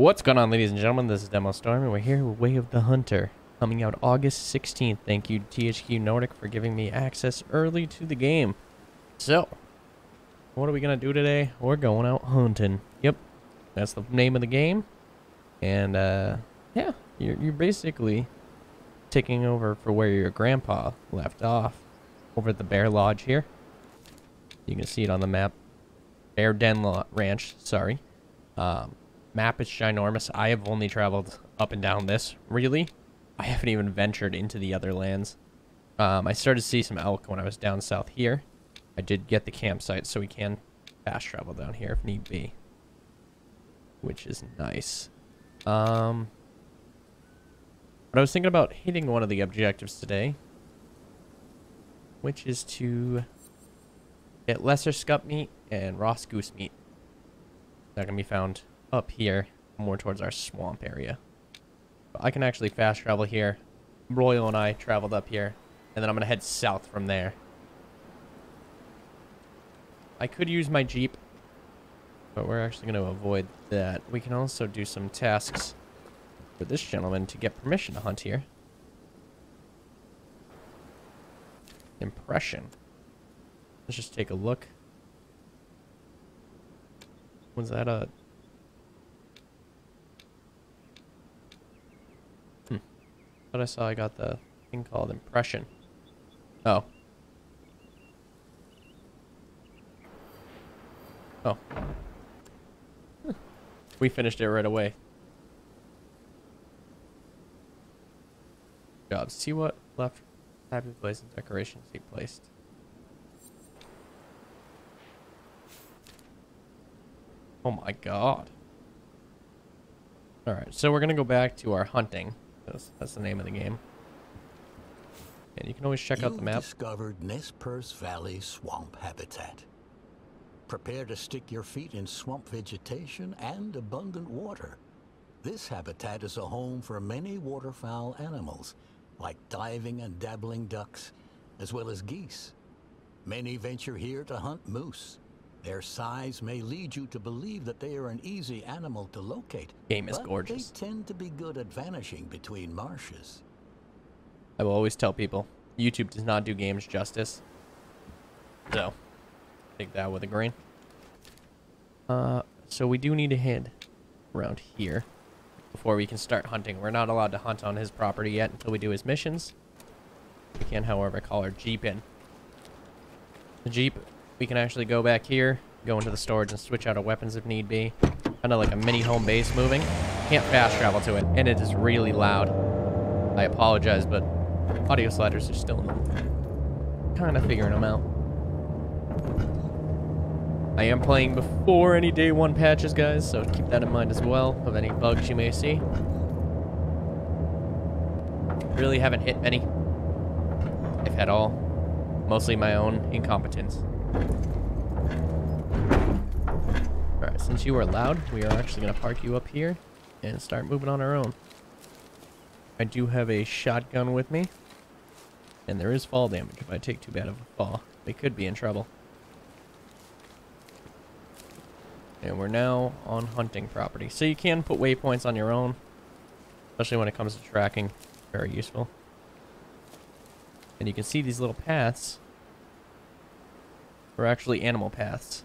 What's going on, ladies and gentlemen? This is Demo Storm, and we're here with Way of the Hunter, coming out August 16th. Thank you, THQ Nordic, for giving me access early to the game. So, what are we going to do today? We're going out hunting. Yep, that's the name of the game. And, yeah, you're basically taking over for where your grandpa left off, over at the Bear Lodge here. You can see it on the map. Bear Den Ranch, sorry. Map is ginormous. I have only traveled up and down this, really. I haven't even ventured into the other lands. I started to see some elk when I was down south here. I did get the campsite, so we can fast travel down here if need be, which is nice. But I was thinking about hitting one of the objectives today, which is to get lesser scup meat and Ross goose meat. That can be found up here, more towards our swamp area. But I can actually fast travel here. Royal and I traveled up here, and then I'm gonna head south from there. I could use my Jeep, but we're actually gonna avoid that. We can also do some tasks for this gentleman to get permission to hunt here. Impression. Let's just take a look. Was that a... But I saw I got the thing called impression. Oh. Oh. Huh. We finished it right away. Jobs. See what left type of place and decorations he placed. Oh my god. Alright, so we're gonna go back to our hunting. That's the name of the game. And you can always check out the map. Discovered Nez Perce Valley swamp habitat. Prepare to stick your feet in swamp vegetation and abundant water. This habitat is a home for many waterfowl animals, like diving and dabbling ducks, as well as geese. Many venture here to hunt moose. Their size may lead you to believe that they are an easy animal to locate. Game is gorgeous. They tend to be good at vanishing between marshes. I will always tell people, YouTube does not do games justice. So, take that with a grain. So we do need to head around here before we can start hunting. We're not allowed to hunt on his property yet until we do his missions. We can, however, call our Jeep in. The Jeep... We can actually go back here, go into the storage, and switch out our weapons if need be. Kind of like a mini home base moving. Can't fast travel to it, and it is really loud. I apologize, but audio sliders are still kind of figuring them out. I am playing before any day one patches, guys, so keep that in mind as well of any bugs you may see. Really haven't hit many, if at all. Mostly my own incompetence. Alright, since you are loud, we are actually going to park you up here and start moving on our own. I do have a shotgun with me, and there is fall damage if I take too bad of a fall. We could be in trouble. And we're now on hunting property. So you can put waypoints on your own, especially when it comes to tracking. Very useful. And you can see these little paths. We're actually animal paths.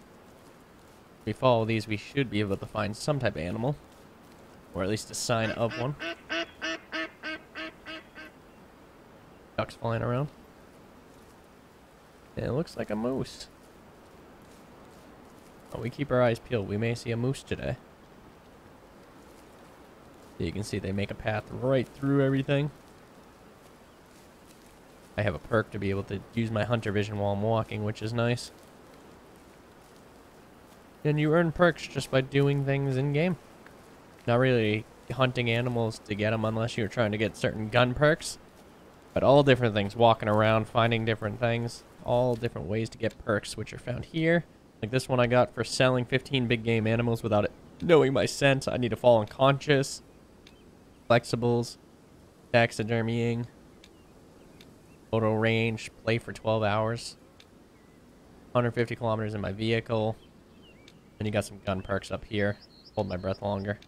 If we follow these, we should be able to find some type of animal, or at least a sign of one. Ducks flying around. And it looks like a moose. Oh, we keep our eyes peeled. We may see a moose today. You can see they make a path right through everything. I have a perk to be able to use my hunter vision while I'm walking, which is nice. And you earn perks just by doing things in-game. Not really hunting animals to get them unless you're trying to get certain gun perks. But all different things. Walking around, finding different things. All different ways to get perks, which are found here. Like this one I got for selling 15 big game animals without it knowing my scent. I need to fall unconscious. Flexibles. Taxidermying. Photo range. Play for 12 hours. 150 kilometers in my vehicle. And you got some gun perks up here. Hold my breath longer.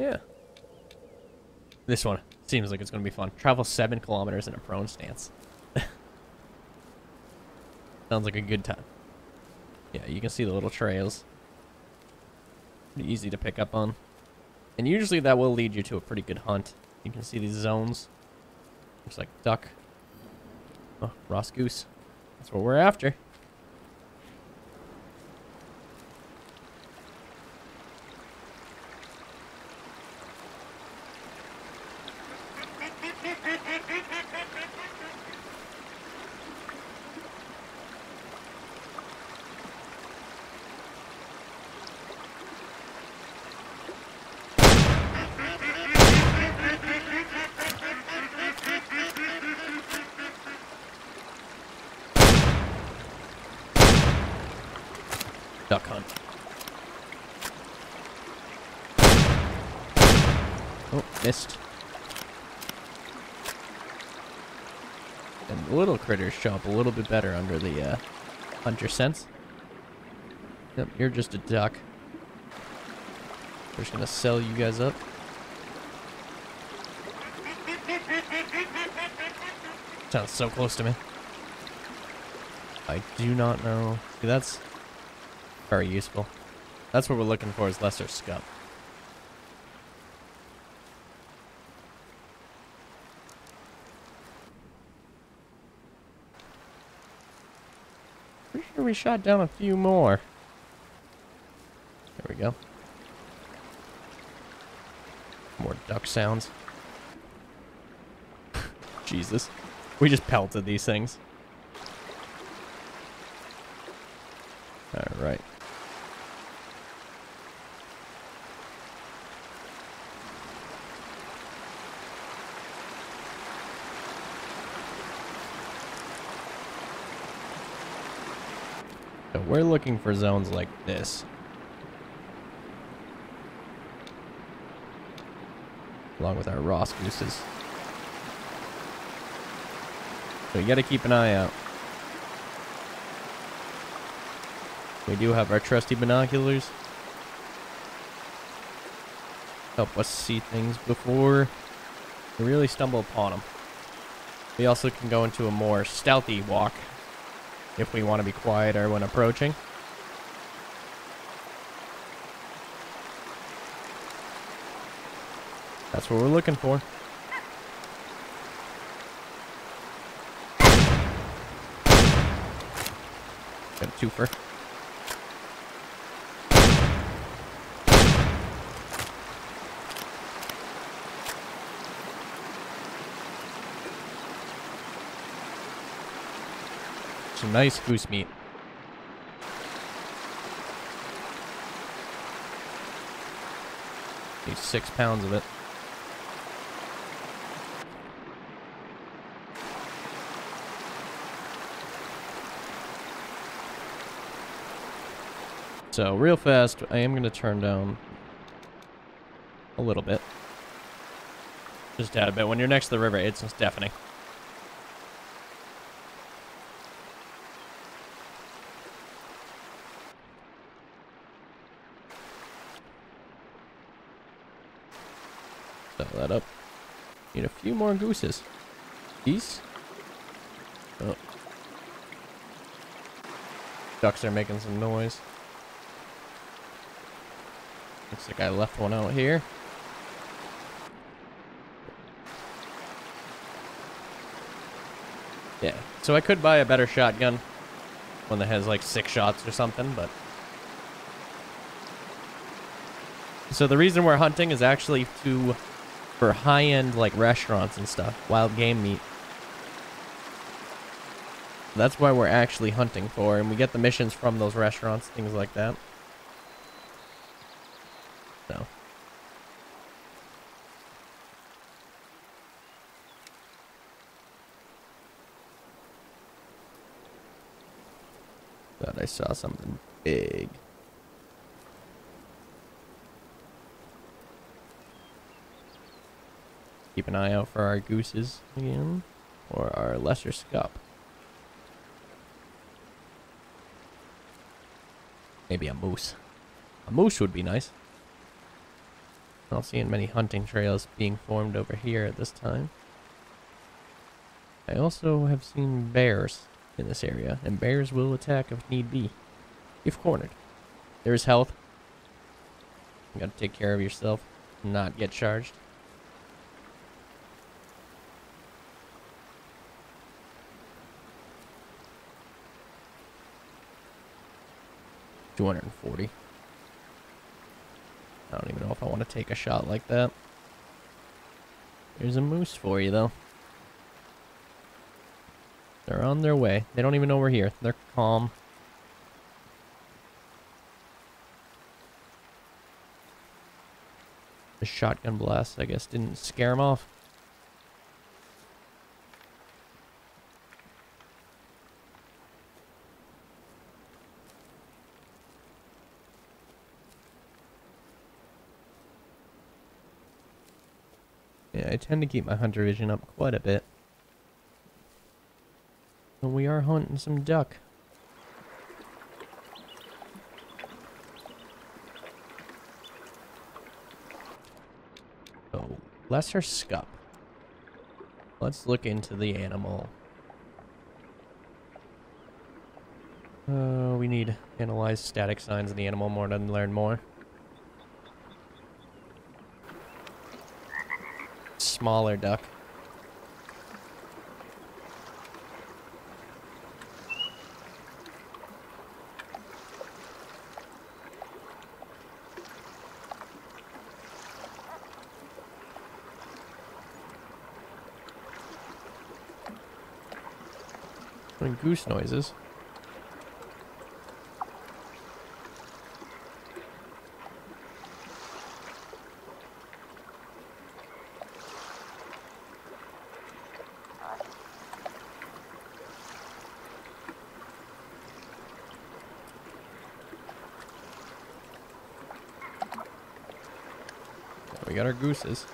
Yeah. This one seems like it's going to be fun. Travel 7 kilometers in a prone stance. Sounds like a good time. Yeah, you can see the little trails. Pretty easy to pick up on. And usually that will lead you to a pretty good hunt. You can see these zones. Looks like duck. Oh, Ross goose. That's what we're after. Duck hunt. Oh, missed. And the little critters show up a little bit better under the hunter sense. Yep, you're just a duck. We're just gonna sell you guys up. Sounds so close to me. I do not know. See, that's very useful. That's what we're looking for, is lesser scup. Pretty sure we shot down a few more. There we go. More duck sounds. Jesus. We just pelted these things. Alright. We're looking for zones like this. Along with our Ross gooses. So you gotta keep an eye out. We do have our trusty binoculars. Help us see things before we really stumble upon them. We also can go into a more stealthy walk if we want to be quieter when approaching. That's what we're looking for. Got a twofer. Some nice goose meat. Need 6 pounds of it. So real fast, I am going to turn down a little bit. Just add a bit. When you're next to the river, it's deafening. That up. Need a few more gooses. Geese? Oh. Ducks are making some noise. Looks like I left one out here. Yeah, so I could buy a better shotgun. One that has like 6 shots or something, but... So the reason we're hunting is actually to... for high-end, like, restaurants and stuff. Wild game meat. That's why we're actually hunting for, and we get the missions from those restaurants, things like that. So. Thought I saw something big. Keep an eye out for our gooses again, or our lesser scup. Maybe a moose. A moose would be nice. Not seeing many hunting trails being formed over here at this time. I also have seen bears in this area, and bears will attack if need be, if cornered. There's health. You gotta take care of yourself, not get charged. $240. I don't even know if I want to take a shot like that. There's a moose for you, though. They're on their way. They don't even know we're here. They're calm. The shotgun blast, I guess, didn't scare them off. I tend to keep my hunter vision up quite a bit. And we are hunting some duck. Oh, lesser scup. Let's look into the animal. We need to analyze static signs of the animal more and learn more. Smaller duck. And goose noises. We got our gooses.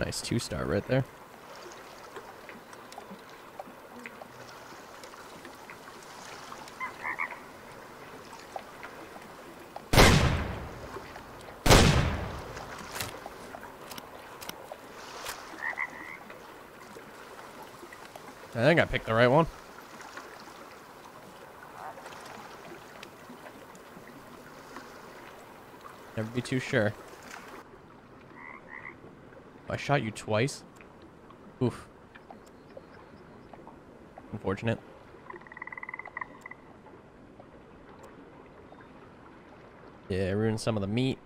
Nice 2-star right there. I think I picked the right one. Never be too sure. I shot you twice. Oof. Unfortunate. Yeah, I ruined some of the meat.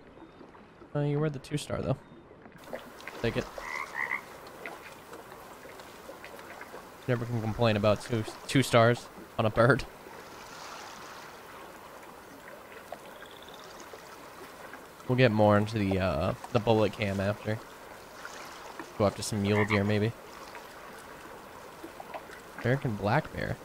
You were the 2-star though. Take it. Never can complain about two stars on a bird. We'll get more into the bullet cam after. Go after some mule deer maybe. American black bear.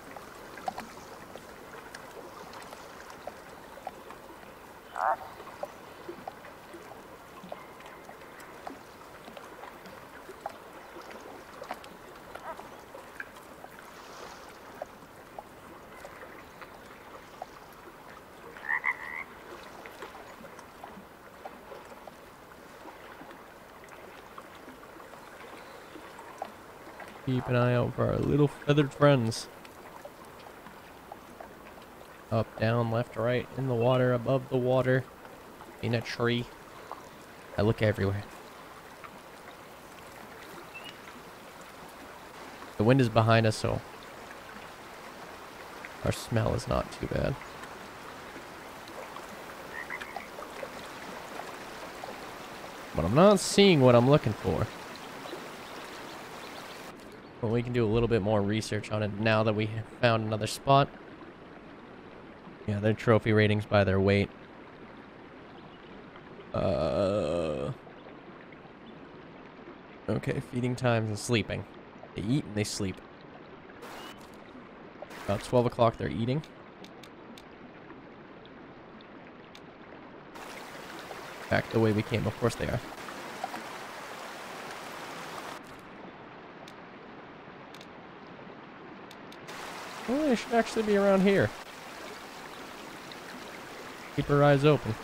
Keep an eye out for our little feathered friends. Up, down, left, right, in the water, above the water, in a tree. I look everywhere. The wind is behind us, so our smell is not too bad. But I'm not seeing what I'm looking for. Well, we can do a little bit more research on it now that we have found another spot. Yeah, their trophy ratings by their weight. Okay, feeding times and sleeping. They eat and they sleep. About 12 o'clock they're eating. Back the way we came, of course they are. They should actually be around here. Keep our eyes open.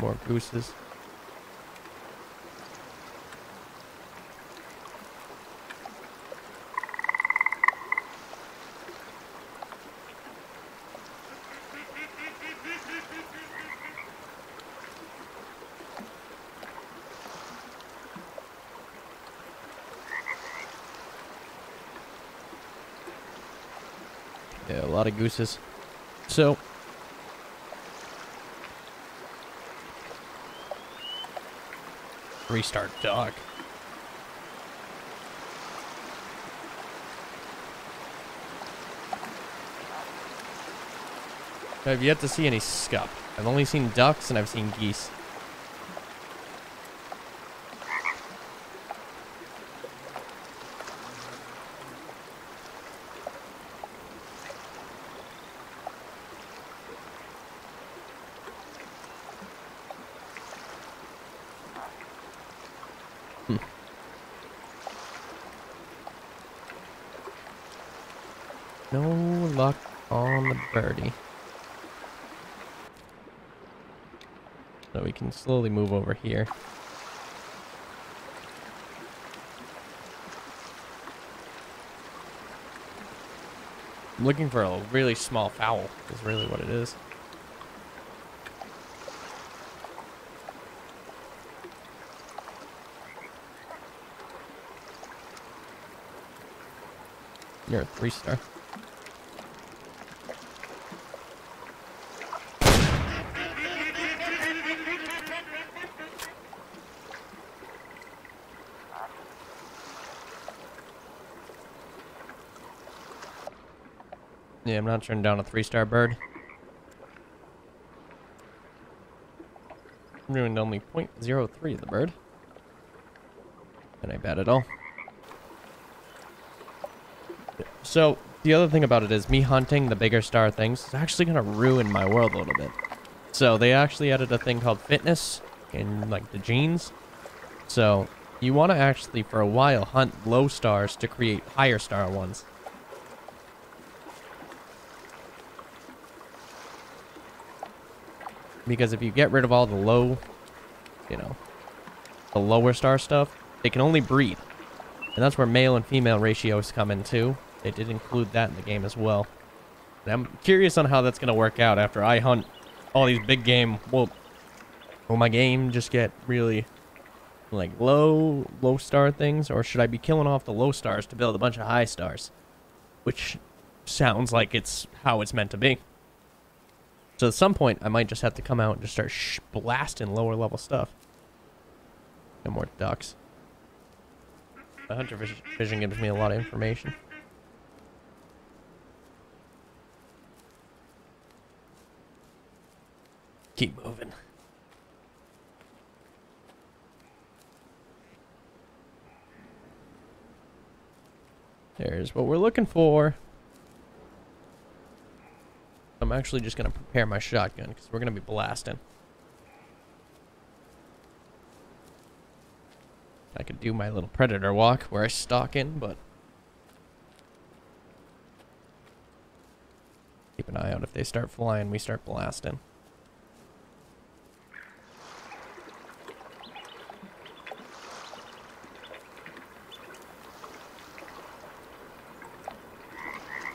More gooses. Yeah, a lot of gooses. So restart dock. I've yet to see any scup. I've only seen ducks and I've seen geese. Birdie. So we can slowly move over here. I'm looking for a really small fowl, is really what it is. You're a 3-star. Yeah, I'm not turning down a 3-star bird. Ruined only 0.03 of the bird. And I bet it all. So, the other thing about it is me hunting the bigger star things is actually going to ruin my world a little bit. So, they actually added a thing called fitness in, like, the genes. So, you want to actually, for a while, hunt low stars to create higher star ones. Because if you get rid of all the low, you know, the lower star stuff, they can only breed. And that's where male and female ratios come in too. They did include that in the game as well. And I'm curious on how that's going to work out after I hunt all these big game. Well, will my game just get really like low star things? Or should I be killing off the low stars to build a bunch of high stars? Which sounds like it's how it's meant to be. So at some point, I might just have to come out and just start blasting lower level stuff. No more ducks. The hunter vision gives me a lot of information. Keep moving. There's what we're looking for. I'm actually just going to prepare my shotgun because we're going to be blasting. I could do my little predator walk where I stalk in, but keep an eye out. If they start flying, we start blasting.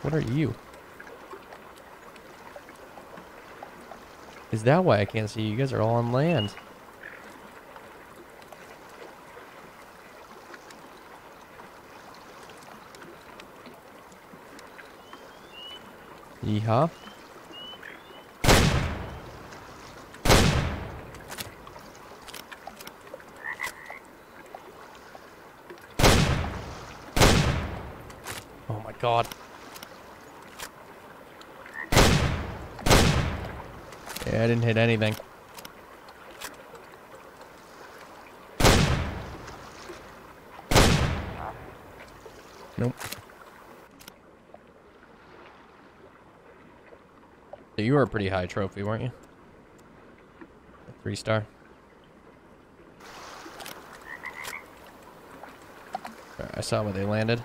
What are you? Is that why I can't see you? You guys are all on land. Yeehaw. Oh my god. I didn't hit anything. Nope. So you were a pretty high trophy, weren't you? A 3-star. Right, I saw where they landed.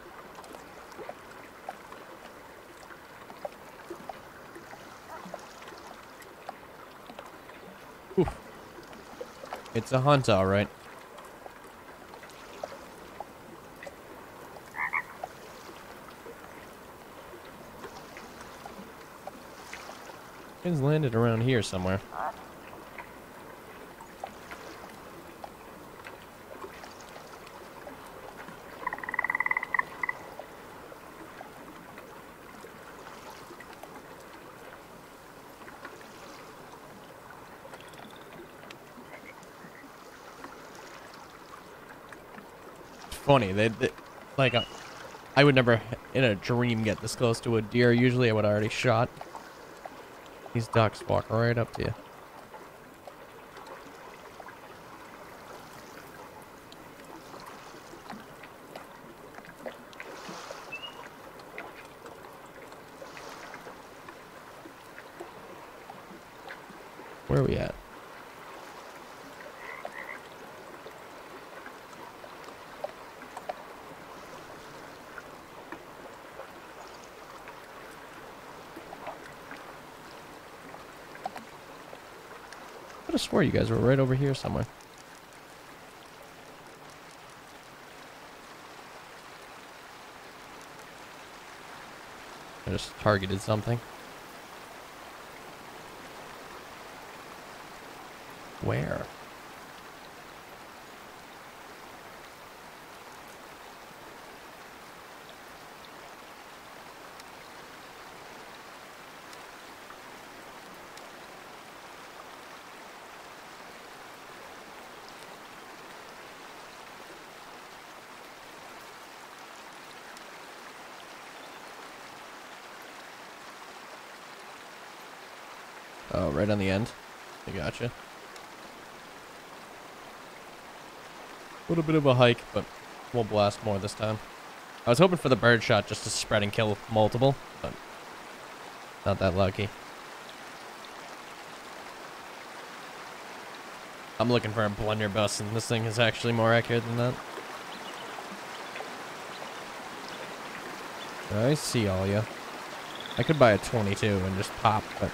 Oof. It's a hunt, all right. It's landed around here somewhere. It's funny, they like I would never in a dream get this close to a deer. Usually I would already shot. These ducks walk right up to you. Where are we at? I swear you guys were right over here somewhere. I just targeted something. Where? Oh, right on the end. I gotcha. A little bit of a hike, but we'll blast more this time. I was hoping for the bird shot just to spread and kill multiple, but not that lucky. I'm looking for a blunderbuss, and this thing is actually more accurate than that. I see all ya. I could buy a 22 and just pop, but...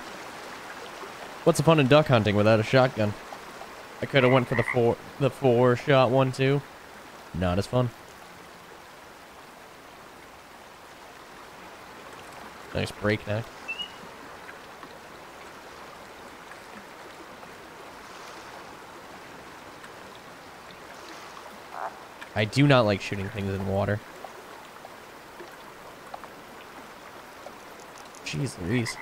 what's the fun in duck hunting without a shotgun? I could have went for the four-shot one too. Not as fun. Nice breakneck. I do not like shooting things in water. Jeez Louise.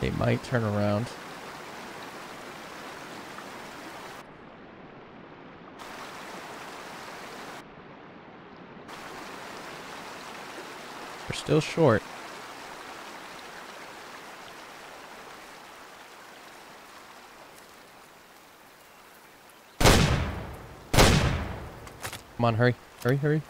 They might turn around. We're still short. Come on, hurry, hurry, hurry.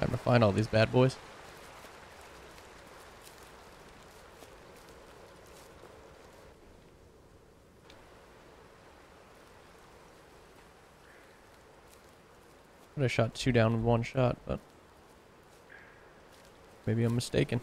Time to find all these bad boys. I shot two down with one shot, but maybe I'm mistaken.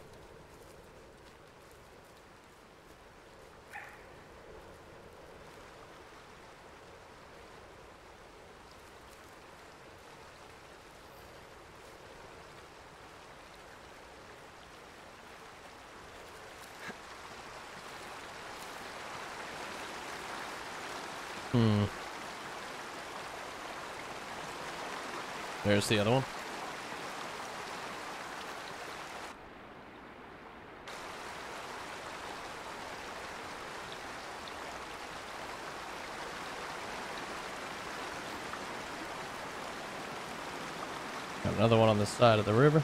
There's the other one. Got another one on this side of the river.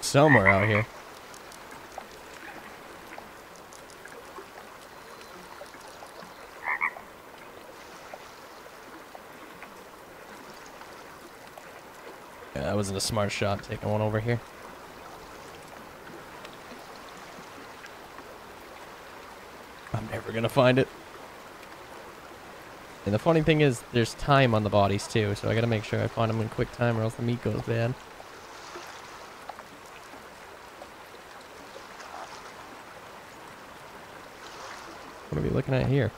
Somewhere out here. Yeah, that wasn't a smart shot taking one over here. I'm never gonna find it. And the funny thing is, there's time on the bodies too, so I gotta make sure I find them in quick time or else the meat goes bad. What are we looking at here?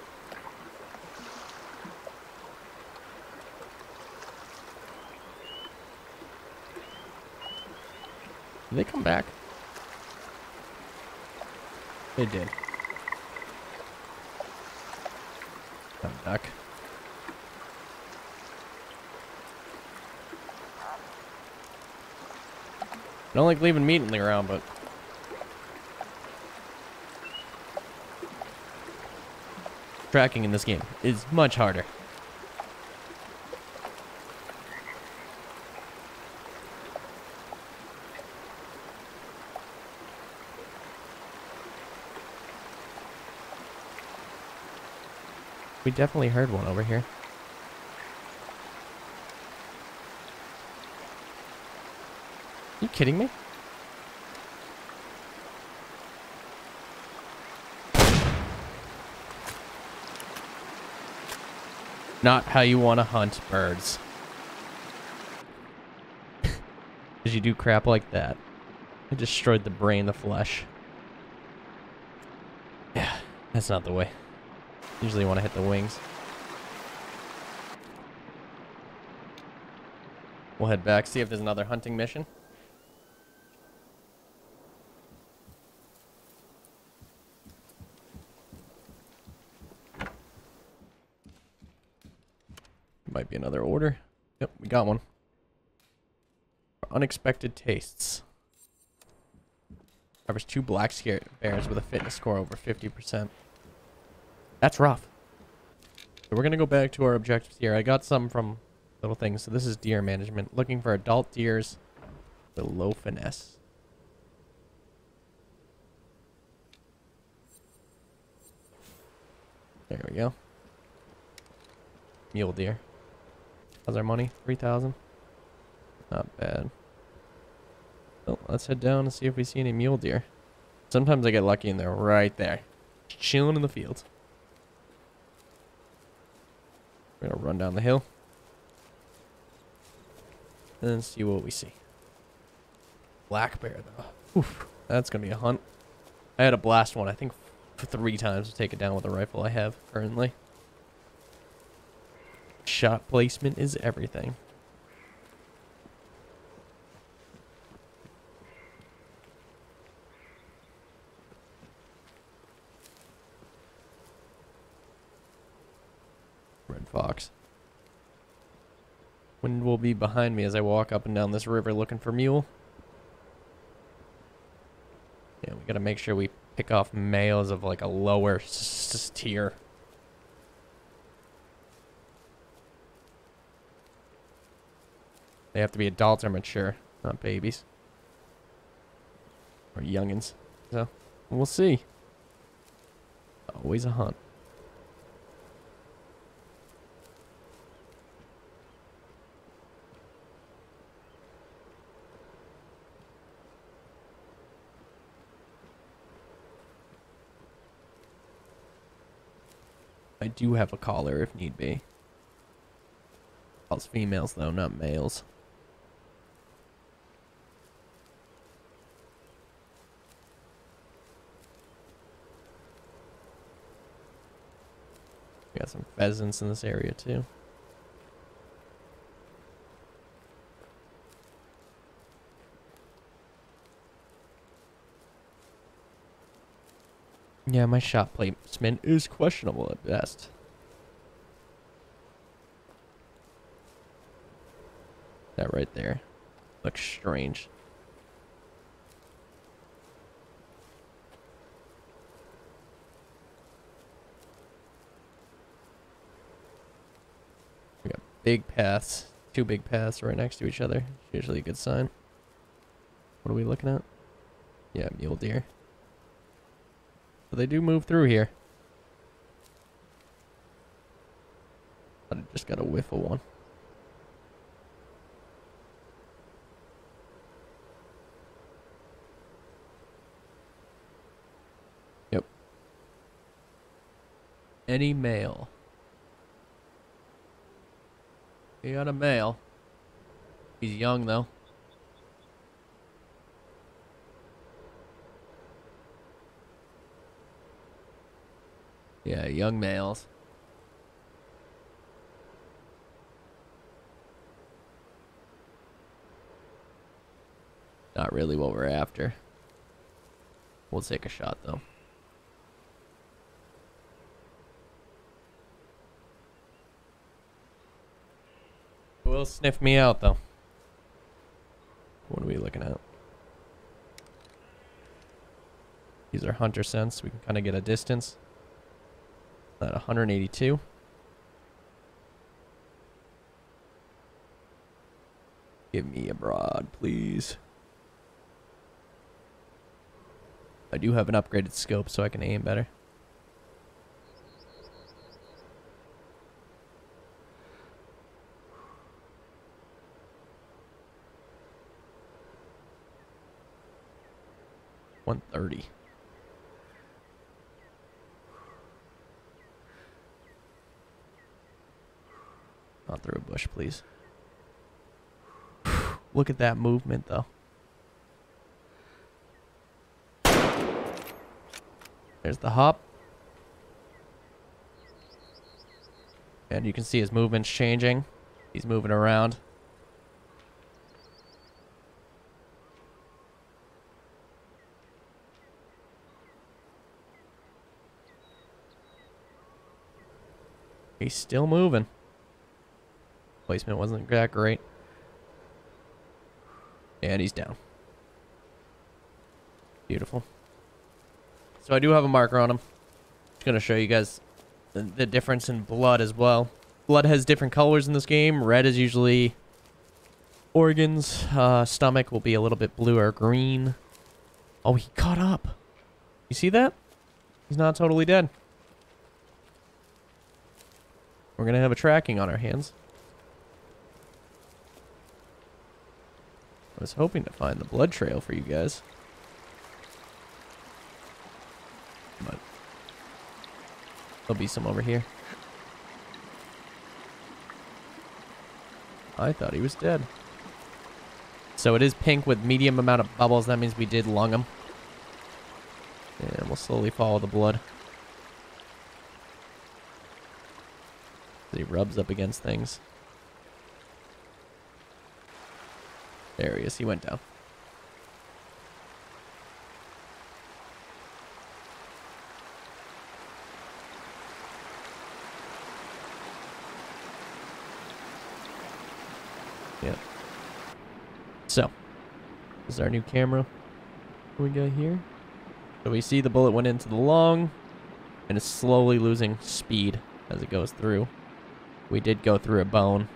Did they come back? They did. Come back. I don't like leaving meat in the ground, but tracking in this game is much harder. We definitely heard one over here. Are you kidding me? Not how you want to hunt birds. Because you do crap like that. I destroyed the brain, the flesh. Yeah, that's not the way. Usually you want to hit the wings. We'll head back, see if there's another hunting mission. Might be another order. Yep, we got one. Unexpected tastes. Covers 2 black bears with a fitness score over 50%. That's rough. So we're going to go back to our objectives here. I got some from little things. So this is deer management. Looking for adult deers with low finesse. There we go. Mule deer. How's our money? 3,000. Not bad. Well, let's head down and see if we see any mule deer. Sometimes I get lucky and they're right there. Chilling in the fields. We're going to run down the hill. And see what we see. Black bear, though. Oof. That's going to be a hunt. I had a blast one, I think, 3 times to take it down with a rifle I have currently. Shot placement is everything. Red fox. Wind will be behind me as I walk up and down this river looking for mule. Yeah, we gotta make sure we pick off males of like a lower tier. They have to be adults or mature, not babies. Or youngins. So, we'll see. Always a hunt. I do have a collar if need be. Calls females though, not males. Got some pheasants in this area too. Yeah, my shop placement is questionable at best. That right there looks strange. We got big paths, two big paths right next to each other. It's usually a good sign. What are we looking at? Yeah, mule deer. But they do move through here. I just got a whiff of one. Yep. Any mail? He got a male. He's young though. Yeah, young males. Not really what we're after. We'll take a shot though. Will sniff me out though. What are we looking at? These are hunter scents. We can kind of get a distance. At 182. Give me a broad, please. I do have an upgraded scope so I can aim better. Not through a bush, please. Look at that movement, though. There's the hop. And you can see his movement's changing. He's moving around. He's still moving. Placement wasn't that great. And he's down. Beautiful. So I do have a marker on him. Just going to show you guys the difference in blood as well. Blood has different colors in this game. Red is usually organs. Stomach will be a little bit blue or green. Oh, he caught up. You see that? He's not totally dead. We're going to have a tracking on our hands. I was hoping to find the blood trail for you guys. But there'll be some over here. I thought he was dead. So it is pink with medium amount of bubbles. That means we did lung him. And we'll slowly follow the blood. He rubs up against things. There he is. He went down. Yeah. So, this is our new camera. What do we got here? So we see the bullet went into the lung, and it's slowly losing speed as it goes through. We did go through a bone.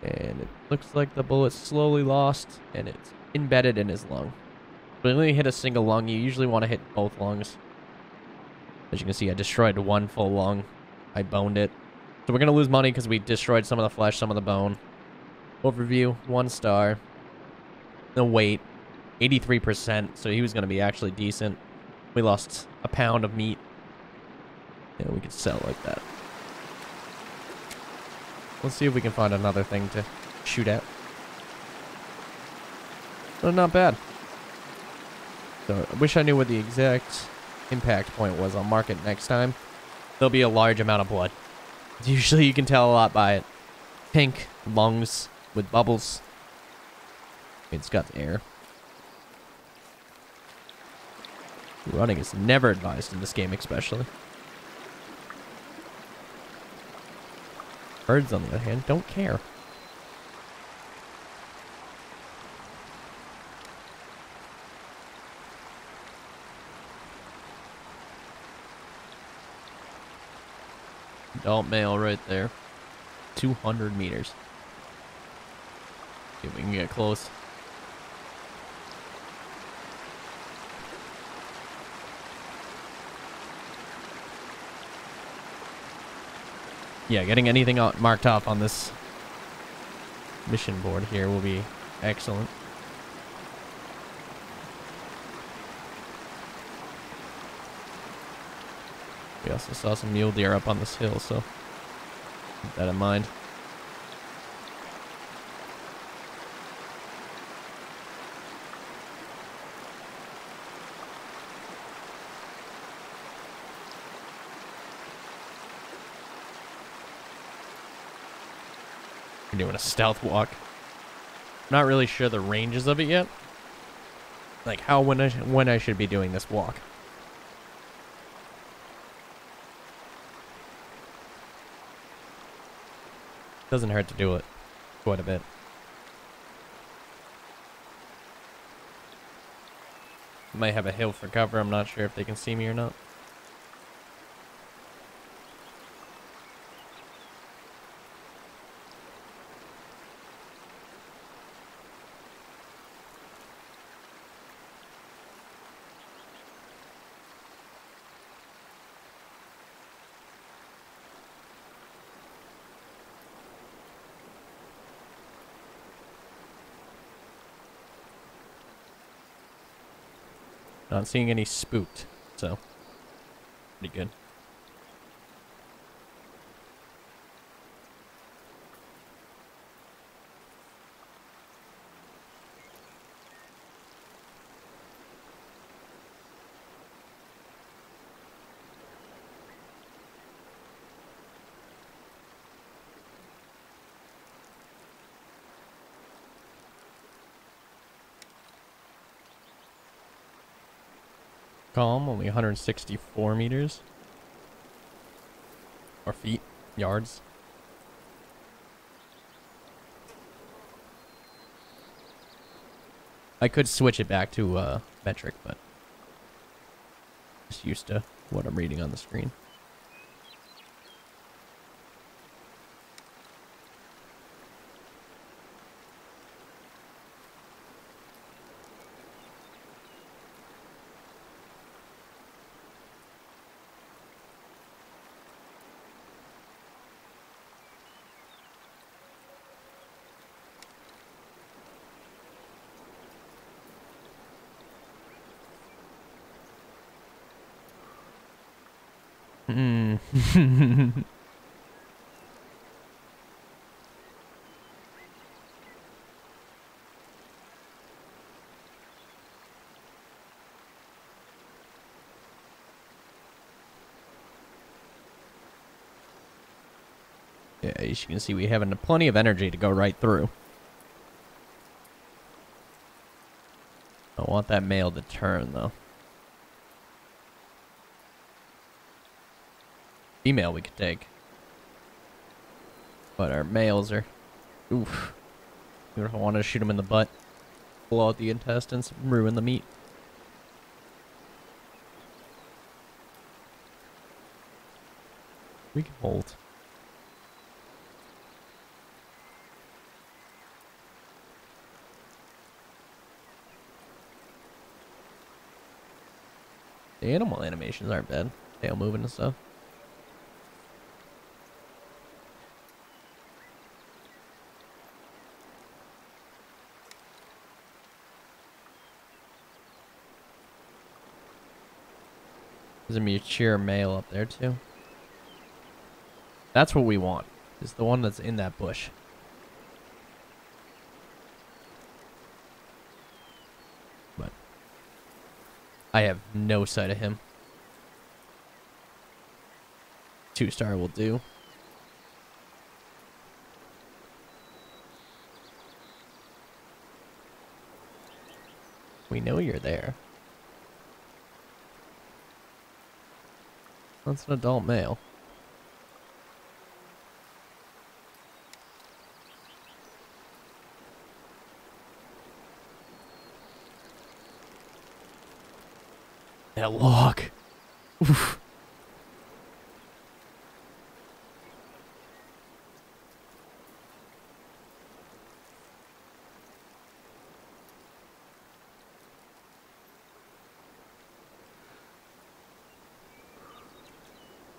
And it looks like the bullet slowly lost, and it's embedded in his lung. But only hit a single lung. You usually want to hit both lungs. As you can see, I destroyed one full lung. I boned it. So we're going to lose money because we destroyed some of the flesh, some of the bone. Overview, 1 star. The weight, 83%. So he was going to be actually decent. We lost a pound of meat. Yeah, we could sell like that. Let's see if we can find another thing to shoot at. But not bad. So I wish I knew what the exact impact point was. I'll mark it next time. There'll be a large amount of blood. Usually you can tell a lot by it. Pink lungs with bubbles. It's got air. Running is never advised in this game, especially. Birds, on the other hand, don't care. Adult male right there. 200 meters. See if we can get close. Yeah, getting anything marked off on this mission board here will be excellent. We also saw some mule deer up on this hill, so keep that in mind. Doing a stealth walk. Not really sure the ranges of it yet. Like how when I should be doing this walk. Doesn't hurt to do it quite a bit. Might have a hill for cover. I'm not sure if they can see me or not. Not seeing any spooked, so pretty good. Calm, only 164 meters. Or feet, yards. I could switch it back to metric, but just used to what I'm reading on the screen. Yeah, as you can see, we have plenty of energy to go right through. I want that male to turn, though. Female we could take, but our males are, oof, we don't want to shoot them in the butt, blow out the intestines, ruin the meat. We can hold. The animal animations aren't bad, tail moving and stuff. There's a mature male up there too. That's what we want. Is the one that's in that bush. But I have no sight of him. 2-star will do. We know you're there. That's an adult male. That log. Oof.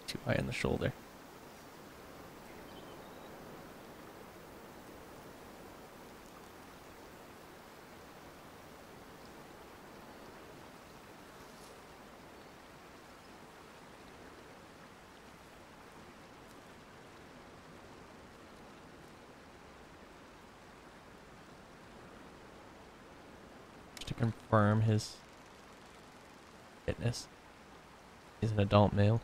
Too high on the shoulder. To confirm his fitness, he's an adult male.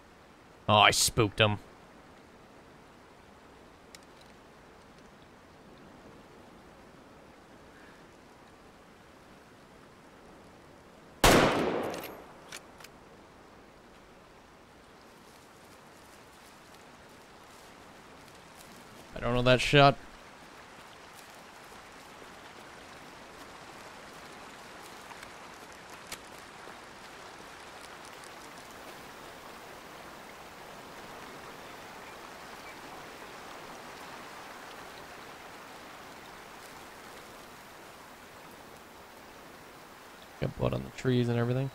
Oh, I spooked him. I don't know that shot. Blood on the trees and everything.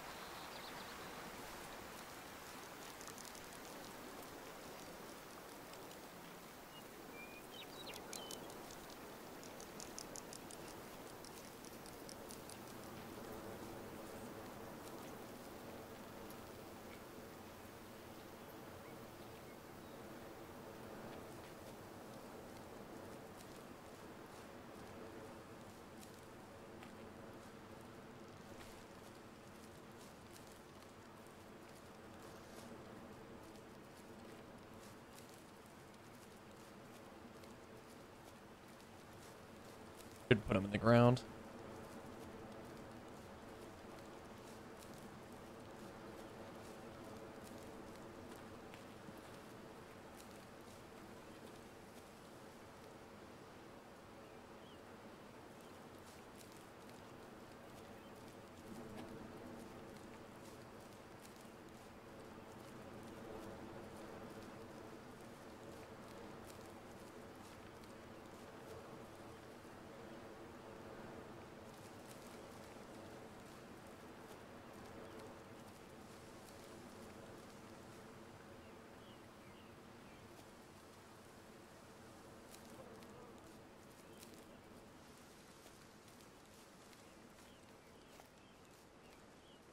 Could put him in the ground.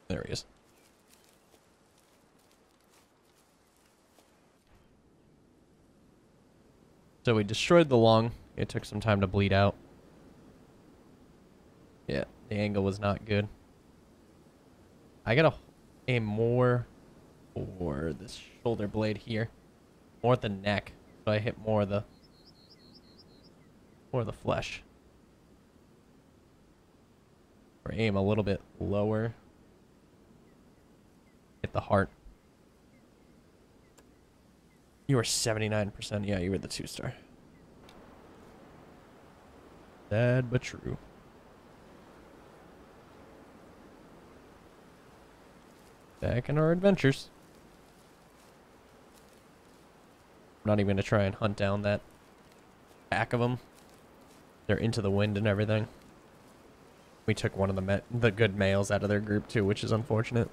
There he is. So we destroyed the lung. It took some time to bleed out. Yeah, the angle was not good. I gotta aim more for this shoulder blade here. More at the neck. So I hit more of the flesh. Or aim a little bit lower. Hit the heart. You were 79%. Yeah, you were the 2-star. Sad but true. Back in our adventures. I'm not even going to try and hunt down that back of them. They're into the wind and everything. We took one of the good males out of their group too, which is unfortunate.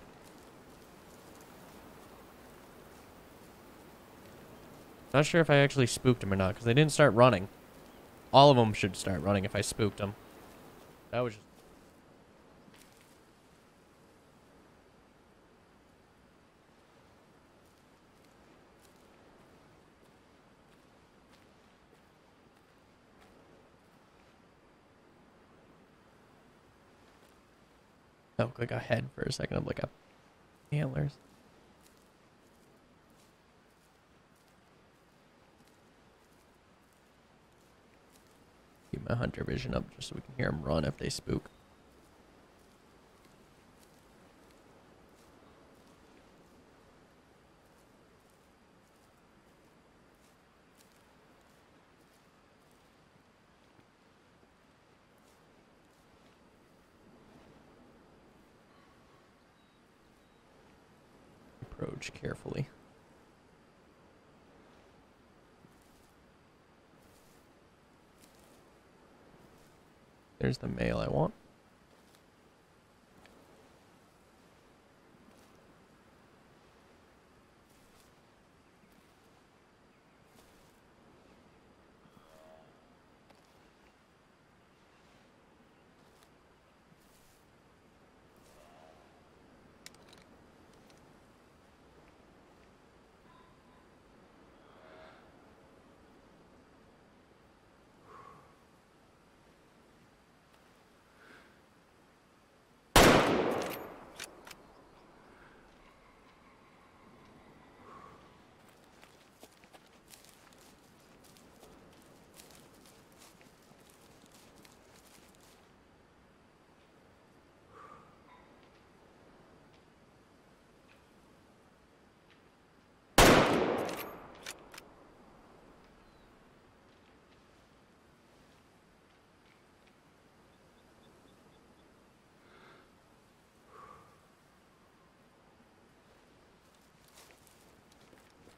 Not sure if I actually spooked him or not, because they didn't start running. All of them should start running if I spooked them. That was just... I looked like a head for a second. I'm like a antlers. My hunter vision up just so we can hear them run if they spook. approach carefully. There's the mail I want.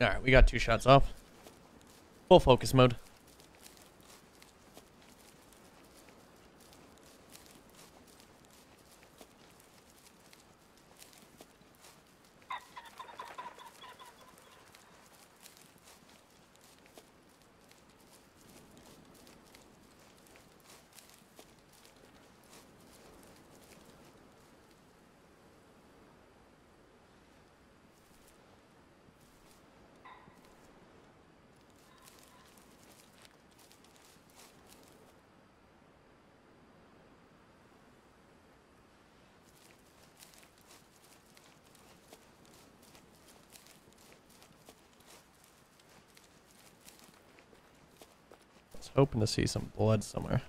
Alright, we got 2 shots off. Full focus mode. Hoping to see some blood somewhere.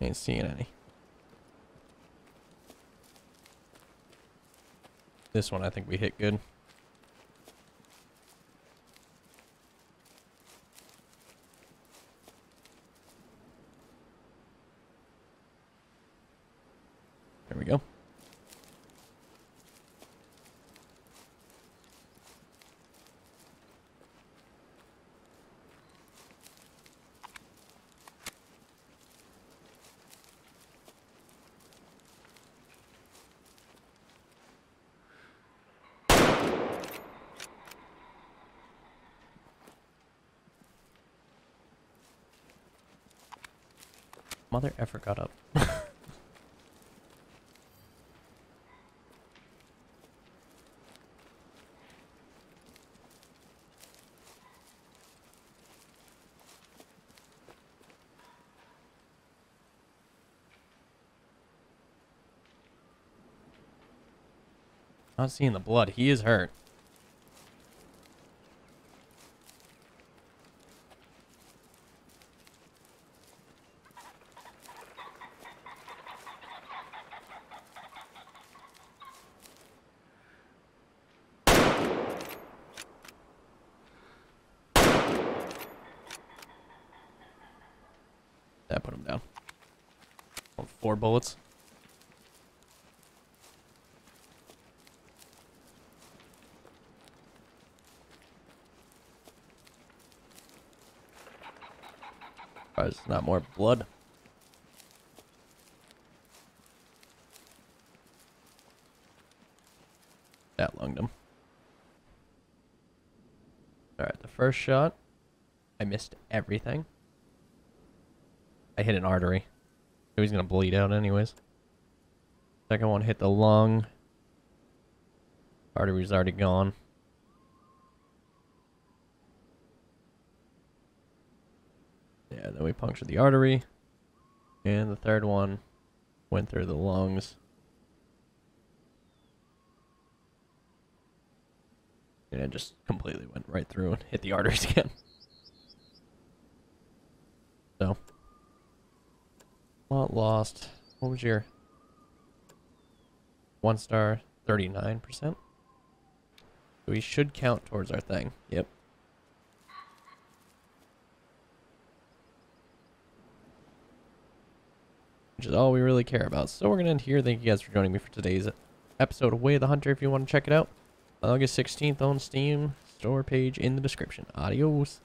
Ain't seeing any. This one I think we hit good. There we go. Mother effer got up. Not seeing the blood. He is hurt. Bullets. There's not more blood. That lunged him. Alright, the first shot, I missed everything. I hit an artery. He's gonna bleed out anyways. Second one hit the lung. Artery's already gone. Yeah, then we punctured the artery. And the third one went through the lungs. And it just completely went right through and hit the arteries again. So not lost. What was your 1 star? 39%. We should count towards our thing. Yep. which is all we really care about. So we're going to end here. Thank you guys for joining me for today's episode of Way of the Hunter. If you want to check it out, August 16th on Steam, store page in the description. Adios.